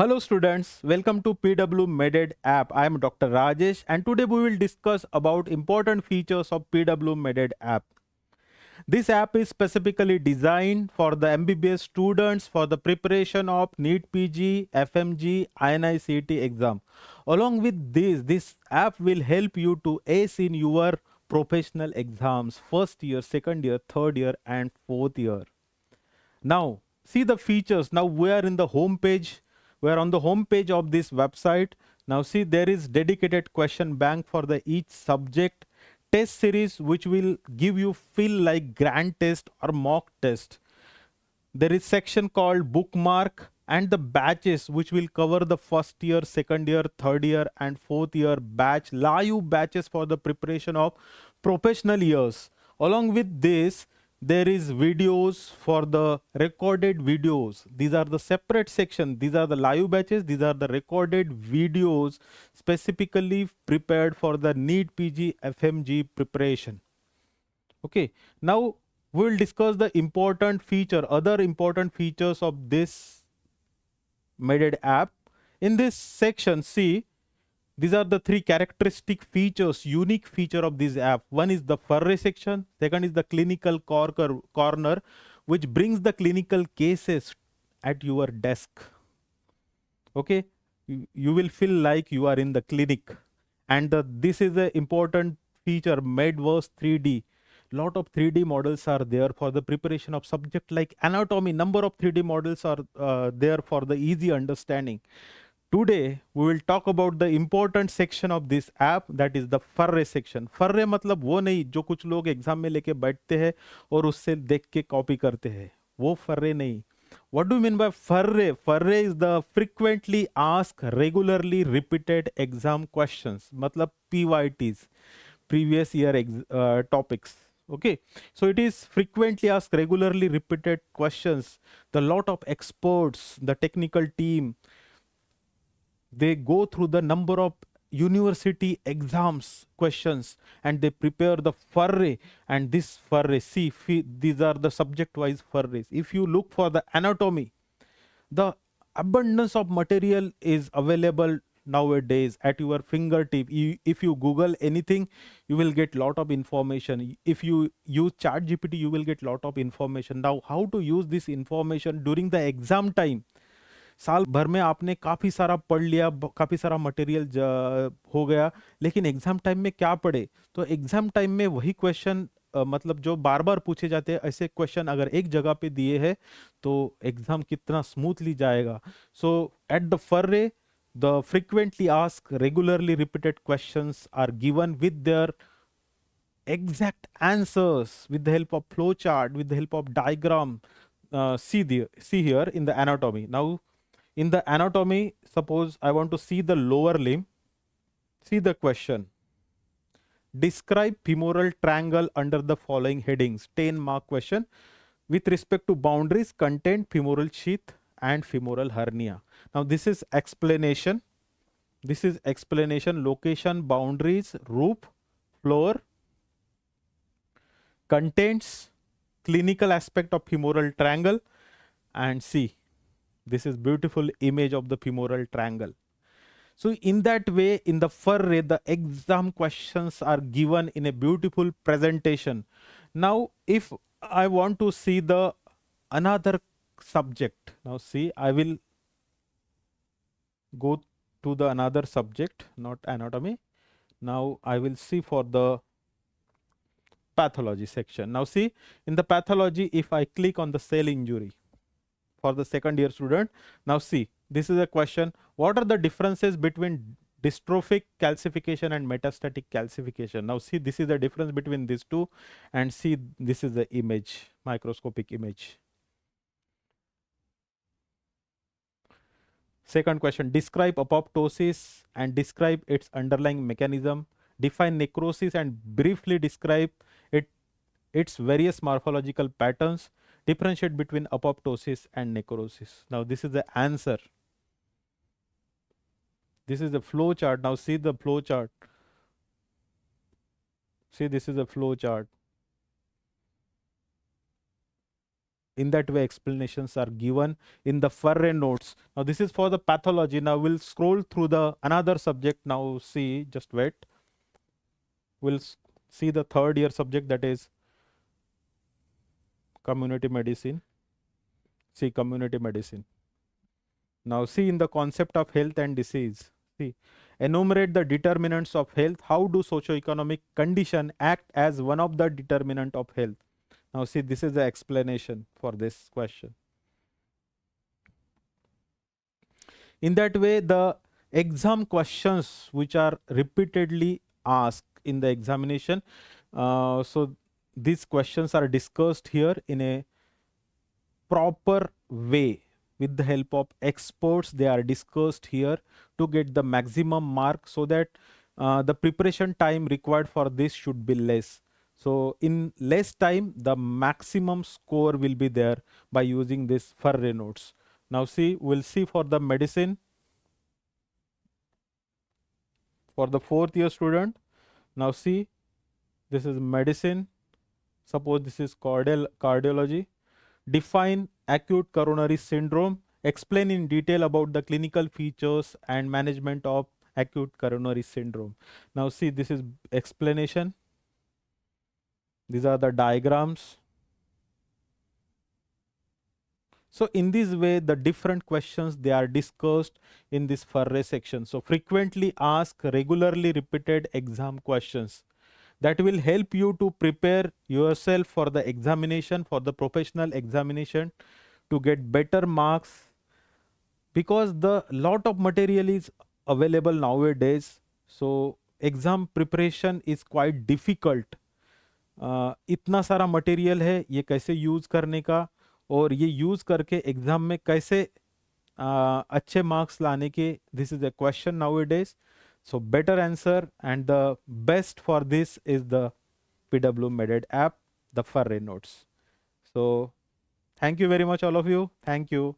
Hello students, welcome to PW MedEd app. I am Dr. Rajesh and today we will discuss about important features of PW MedEd app. This app is specifically designed for the MBBS students for the preparation of NEET-PG, FMG, INICT exam. Along with this app will help you to ace in your professional exams, first year, second year, third year and fourth year. Now see the features. Now we are in the home page. We are on the home page of this website. Now see, there is dedicated question bank for the each subject, test series which will give you feel like grand test or mock test. There is section called bookmark and the batches which will cover the first year, second year, third year and fourth year batch, live batches for the preparation of professional years. Along with this, there is videos for the recorded videos. These are the separate section. These are the live batches. These are the recorded videos specifically prepared for the NEET PG FMG preparation. Okay. Now we will discuss the important feature, other important features of this MedEd app. In this section, see, these are the three characteristic features, unique feature of this app. One is the FURRE section. Second is the clinical corner, which brings the clinical cases at your desk. Okay. You will feel like you are in the clinic. And this is an important feature, Medverse 3D. Lot of 3D models are there for the preparation of subject like anatomy. Number of 3D models are there for the easy understanding. Today we will talk about the important section of this app, that is the FURRE section. FURRE मतलब वो नहीं जो कुछ लोग exam में लेके बैठते हैं और उससे देख के कॉपी करते हैं, वो FURRE नहीं. What do you mean by FURRE? FURRE is the frequently asked, regularly repeated exam questions, मतलब PYTs, previous year topics. Okay, so it is frequently asked, regularly repeated questions. The lot of experts, the technical team, they go through the number of university exams questions and they prepare the FURRE. And this FURRE, see, these are the subject wise FURREs. If you look for the anatomy, the abundance of material is available nowadays at your fingertip. If you Google anything, you will get lot of information. If you use Chat GPT, you will get lot of information. Now how to use this information during the exam time? साल भर में आपने काफ़ी सारा पढ़ लिया, काफ़ी सारा मटेरियल हो गया, लेकिन एग्ज़ाम टाइम में क्या पढ़े? तो एग्ज़ाम टाइम में वही क्वेश्चन मतलब जो बार बार पूछे जाते हैं, ऐसे क्वेश्चन अगर एक जगह पे दिए हैं तो एग्ज़ाम कितना स्मूथली जाएगा. So at the FURRE, the frequently asked regularly repeated questions are given with their exact answers with the help of flow chart, with the help of diagram. See here in the anatomy. Now in the anatomy, suppose I want to see the lower limb. See the question. Describe femoral triangle under the following headings. 10-mark question with respect to boundaries, content, femoral sheath and femoral hernia. Now this is explanation. This is explanation, location, boundaries, roof, floor, contents, clinical aspect of femoral triangle. And see, this is beautiful image of the femoral triangle. So in that way, in the FURRE, the exam questions are given in a beautiful presentation. Now if I want to see the another subject, now see, I will go to the another subject, not anatomy. Now I will see for the pathology section. Now see, in the pathology, if I click on the cell injury, for the second year student. Now see, this is a question. What are the differences between dystrophic calcification and metastatic calcification? Now see, this is the difference between these two. And see, this is the image, microscopic image. Second question, describe apoptosis and describe its underlying mechanism. Define necrosis and briefly describe its various morphological patterns. Differentiate between apoptosis and necrosis. Now this is the answer. This is the flow chart. Now see the flow chart. See, this is a flow chart. in that way explanations are given in the FURRE notes. Now this is for the pathology. Now we'll scroll through the another subject. Now see, just wait, we'll see the third year subject, that is community medicine. See community medicine. Now see in the concept of health and disease, see enumerate the determinants of health. How do socioeconomic condition act as one of the determinant of health? Now see, this is the explanation for this question. In that way, the exam questions which are repeatedly asked in the examination, so these questions are discussed here in a proper way. With the help of experts, they are discussed here to get the maximum mark, so that the preparation time required for this should be less. So in less time, the maximum score will be there by using this FURRE notes. Now see, we'll see for the medicine, for the fourth year student. Now see, this is medicine. Suppose this is cardiology. Define acute coronary syndrome. Explain in detail about the clinical features and management of acute coronary syndrome. Now see, this is explanation. These are the diagrams. So in this way, the different questions, they are discussed in this FURRE section. So frequently asked, regularly repeated exam questions that will help you to prepare yourself for the examination, for the professional examination, to get better marks, because the lot of material is available nowadays. So exam preparation is quite difficult. इतना सारा material है, ये कैसे use करने का और ये use करके एग्ज़ाम में कैसे अच्छे मार्क्स लाने के, this is a question nowadays. So better answer and the best for this is the PW MedEd app, the FURRE notes. So thank you very much all of you. Thank you.